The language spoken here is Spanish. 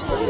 Bonjour.